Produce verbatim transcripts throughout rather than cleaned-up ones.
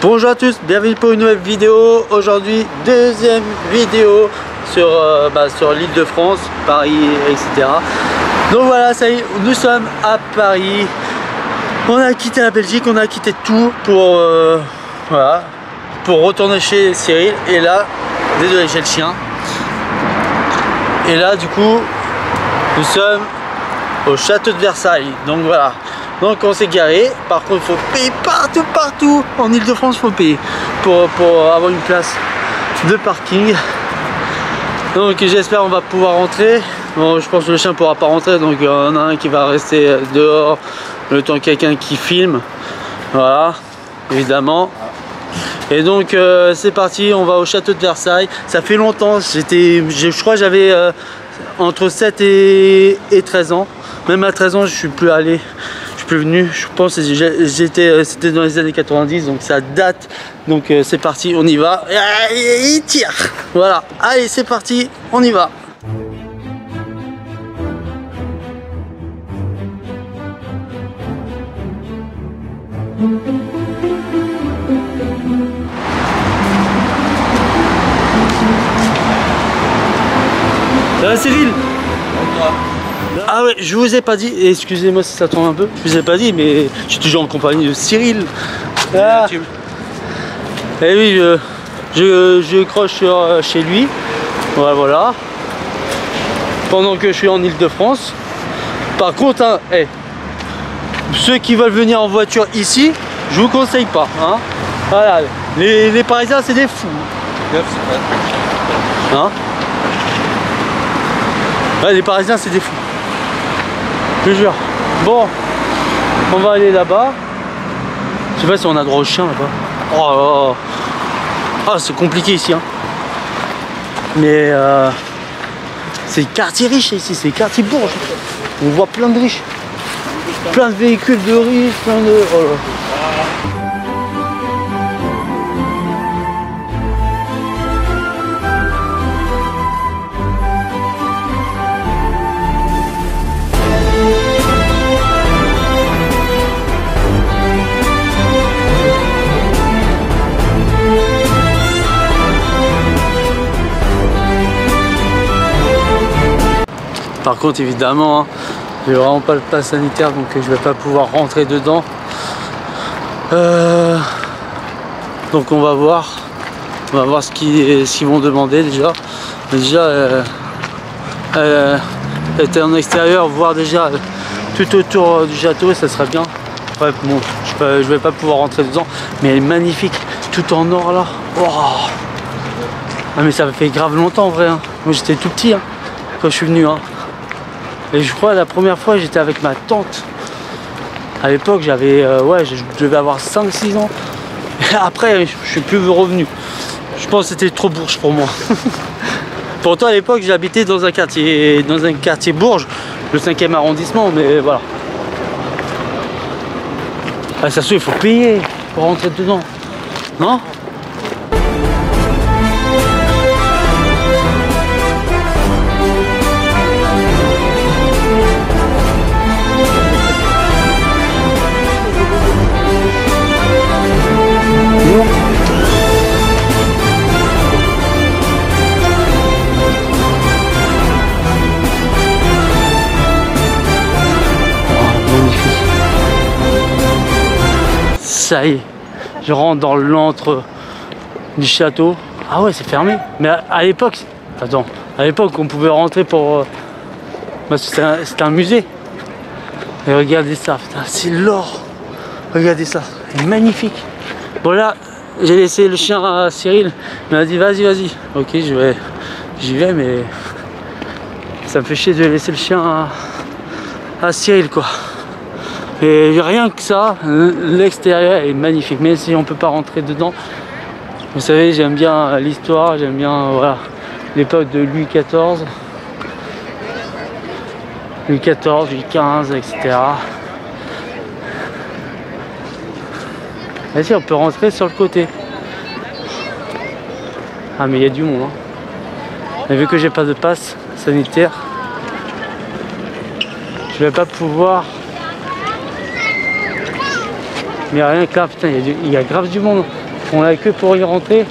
Bonjour à tous, bienvenue pour une nouvelle vidéo. Aujourd'hui, deuxième vidéo sur, euh, bah, sur l'Île-de-France, Paris, et cetera. Donc voilà, ça y est, nous sommes à Paris. On a quitté la Belgique, on a quitté tout pour, euh, voilà, pour retourner chez Cyril. Et là, désolé, j'ai le chien. Et là, du coup, nous sommes au château de Versailles. Donc voilà. Donc on s'est garé, par contre il faut payer partout, partout, en Île-de-France il faut payer pour, pour avoir une place de parking. Donc j'espère on va pouvoir rentrer, bon, je pense que le chien ne pourra pas rentrer, donc il y en a un qui va rester dehors le temps quelqu'un qui filme, voilà, évidemment. Et donc euh, c'est parti, on va au château de Versailles, ça fait longtemps, j'étais, je crois que j'avais euh, entre sept et, et treize ans, même à treize ans je suis plus allé. Plus venu, je pense que c'était dans les années quatre-vingt-dix, donc ça date. Donc euh, c'est parti, on y va. Et il tire, voilà. Allez, c'est parti, on y va. Ça va, Cyril? Ah ouais, je vous ai pas dit, excusez-moi si ça tombe un peu, je vous ai pas dit, mais je suis toujours en compagnie de Cyril. Ah. Et oui, je, je, je croche sur, chez lui, voilà, voilà, pendant que je suis en Île-de-France. Par contre, hein, hey, ceux qui veulent venir en voiture ici, je vous conseille pas. Hein. Voilà, les, les Parisiens, c'est des fous. Hein, ouais, les Parisiens, c'est des fous. Je jure. Bon, on va aller là-bas. Je sais pas si on a droit au chien là-bas. Oh, oh, oh. Oh, c'est compliqué ici. Hein. Mais euh, c'est quartier riche ici, c'est quartier bourge. On voit plein de riches, plein de véhicules de riches, plein de. Oh là. Par contre, évidemment, hein, j'ai vraiment pas le pass sanitaire, donc je vais pas pouvoir rentrer dedans. Euh, donc on va voir, on va voir ce qu'ils ce qu'ils vont demander déjà. Déjà, euh, euh, être en extérieur, voir déjà tout autour du château, ça serait bien. Ouais, bon, je, peux, je vais pas pouvoir rentrer dedans, mais elle est magnifique, tout en or là. Oh. Ah, mais ça fait grave longtemps en vrai. Hein. Moi j'étais tout petit hein, quand je suis venu. Hein. Et je crois la première fois j'étais avec ma tante. À l'époque j'avais euh, ouais je devais avoir cinq six ans. Et après je, je suis plus revenu. Je pense que c'était trop bourge pour moi. Pourtant à l'époque j'habitais dans un quartier dans un quartier bourge, le cinquième arrondissement, mais voilà. Ah, ça se fait, il faut payer pour rentrer dedans. Non ? Ça y est, je rentre dans l'antre du château. Ah ouais, c'est fermé. Mais à, à l'époque, attends, à l'époque, on pouvait rentrer pour. Euh, bah c'était un, un musée. Et regardez ça, putain, c'est l'or. Regardez ça, c'est magnifique. Bon là, j'ai laissé le chien à Cyril. Il m'a dit vas-y, vas-y. Ok, je vais, j'y vais, mais ça me fait chier de laisser le chien à, à Cyril, quoi. Et rien que ça, l'extérieur est magnifique, même si on ne peut pas rentrer dedans. Vous savez, j'aime bien l'histoire, j'aime bien voilà, l'époque de Louis quatorze. Louis quatorze, Louis quinze, et cetera. Vas-y, on peut rentrer sur le côté. Ah, mais il y a du monde. Hein. Et vu que j'ai pas de passe sanitaire, je vais pas pouvoir. Mais rien que là, putain, il y, y a grave du monde. On l'a que pour y rentrer.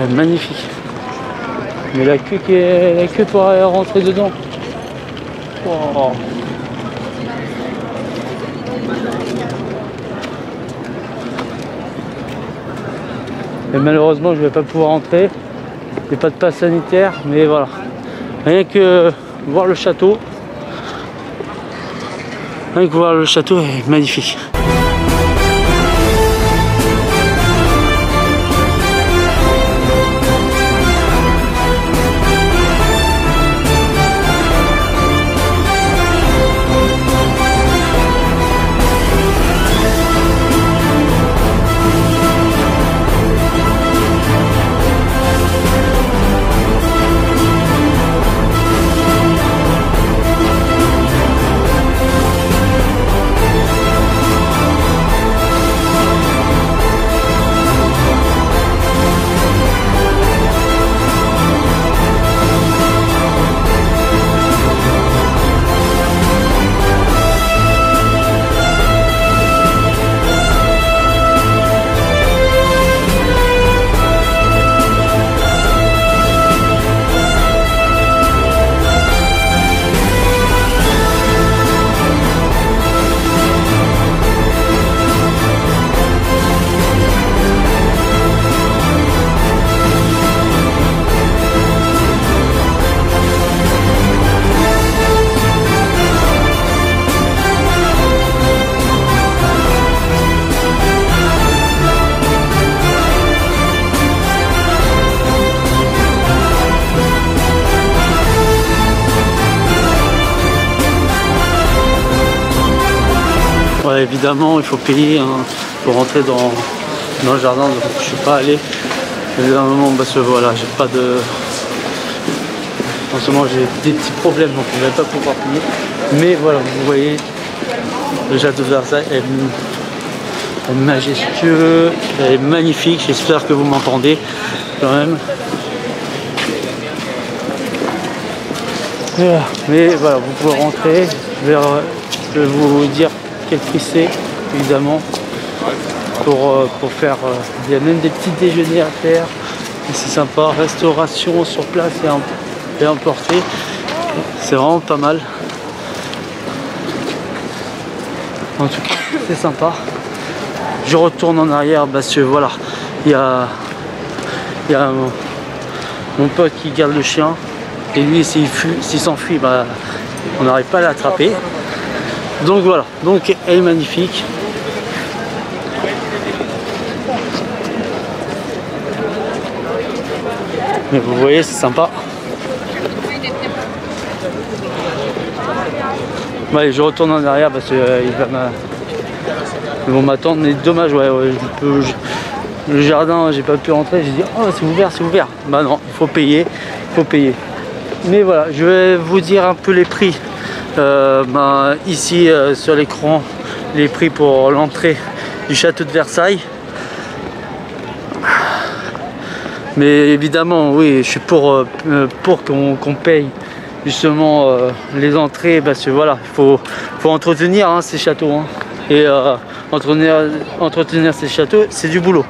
Ah, magnifique. Mais la queue qui est la queue pour rentrer dedans. Oh. Et malheureusement je ne vais pas pouvoir entrer. Il n'y a pas de passe sanitaire, mais voilà. Rien que voir le château. Rien que voir le château est magnifique. Évidemment, il faut payer hein, pour rentrer dans, dans le jardin, donc je ne suis pas allé. Évidemment, parce que voilà, j'ai pas de. En ce moment, j'ai des petits problèmes, donc je ne vais pas pouvoir payer. Mais voilà, vous voyez, le château de Versailles est majestueux, elle est magnifique. J'espère que vous m'entendez quand même. Voilà. Mais voilà, vous pouvez rentrer. Je vais, je vais vous dire. Quel prix c'est, évidemment, pour, euh, pour faire. Euh, il y a même des petits déjeuners à faire, c'est sympa. Restauration sur place et à emporter, c'est vraiment pas mal. En tout cas, c'est sympa. Je retourne en arrière parce que voilà, il y a, il y a mon, mon pote qui garde le chien et lui, s'il s'enfuit, bah, on n'arrive pas à l'attraper. Donc voilà, donc elle est magnifique. Mais vous voyez, c'est sympa. Ouais, je retourne en arrière parce qu'ils euh, vont m'attendre, mais dommage, ouais, ouais je peux, je, le jardin, j'ai pas pu rentrer, j'ai dit oh c'est ouvert, c'est ouvert. Bah non, il faut payer, faut payer. Mais voilà, je vais vous dire un peu les prix. Euh, bah, ici euh, sur l'écran les prix pour l'entrée du château de Versailles, mais évidemment oui je suis pour, euh, pour qu'on qu'on paye justement euh, les entrées parce que voilà il faut, faut entretenir hein, ces châteaux hein. Et euh, entretenir, entretenir ces châteaux c'est du boulot.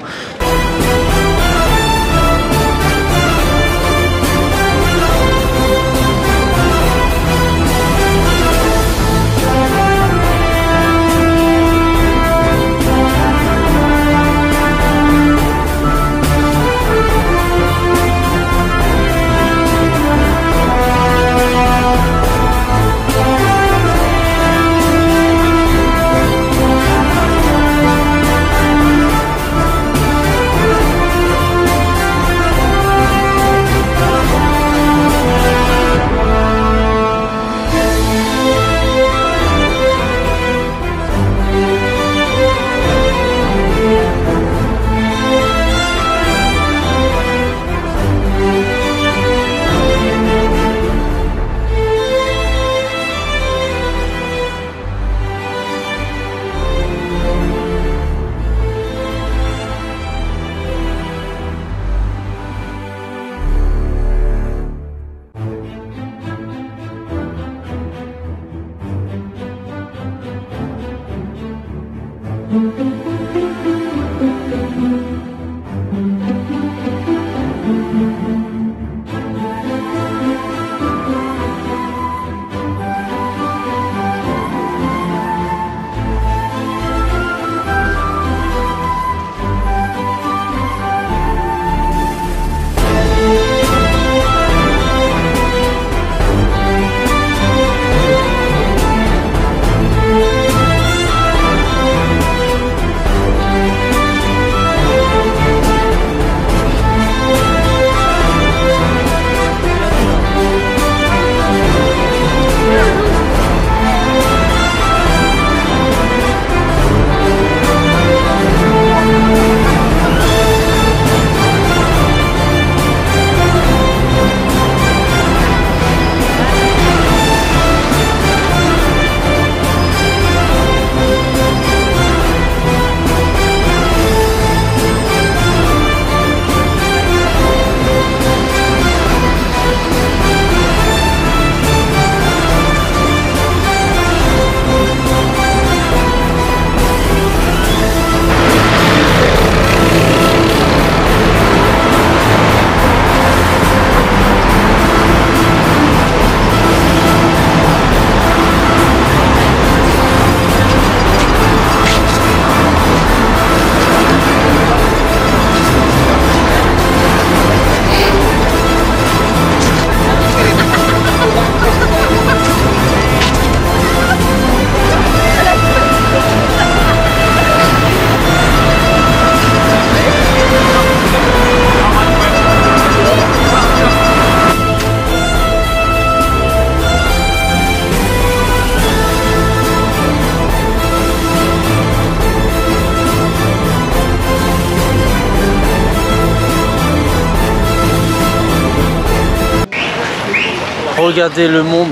regardez le monde,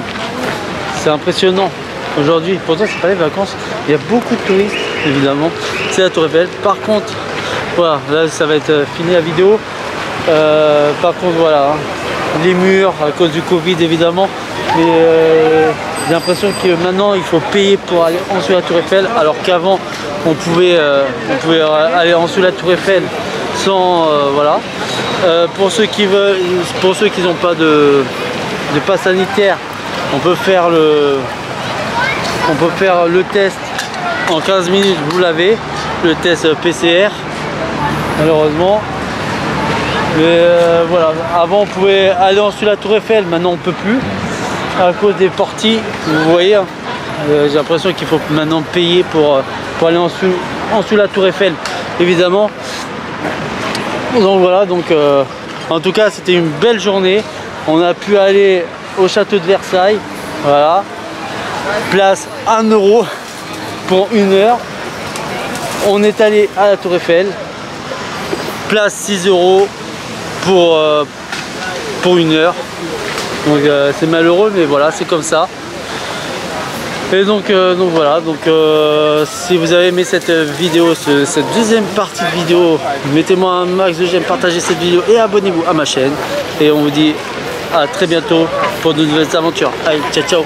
c'est impressionnant aujourd'hui. Pourtant c'est pas les vacances, il y a beaucoup de touristes évidemment. C'est la Tour Eiffel. Par contre, voilà, là ça va être fini la vidéo. Euh, par contre voilà, hein, les murs à cause du Covid évidemment, mais euh, j'ai l'impression que maintenant il faut payer pour aller en dessous de la Tour Eiffel, alors qu'avant on pouvait, euh, on pouvait aller en dessous de la Tour Eiffel sans euh, voilà. Euh, pour ceux qui veulent, pour ceux qui n'ont pas de, de passe sanitaire, on peut faire le, on peut faire le test en quinze minutes. Vous l'avez, le test P C R. Malheureusement. Mais euh, voilà, avant on pouvait aller en dessous de la Tour Eiffel, maintenant on ne peut plus à cause des parties. Vous voyez, hein, euh, j'ai l'impression qu'il faut maintenant payer pour, pour aller en dessous, en dessous de la Tour Eiffel, évidemment. Donc voilà, donc euh, en tout cas c'était une belle journée. On a pu aller au château de Versailles, voilà, place un euro pour une heure. On est allé à la Tour Eiffel, place six euros pour, euh, pour une heure. Donc euh, c'est malheureux, mais voilà, c'est comme ça. Et donc, euh, donc voilà, donc euh, si vous avez aimé cette vidéo, ce, cette deuxième partie de vidéo, mettez-moi un max de j'aime, partagez cette vidéo et abonnez-vous à ma chaîne. Et on vous dit à très bientôt pour de nouvelles aventures. Allez, ciao ciao.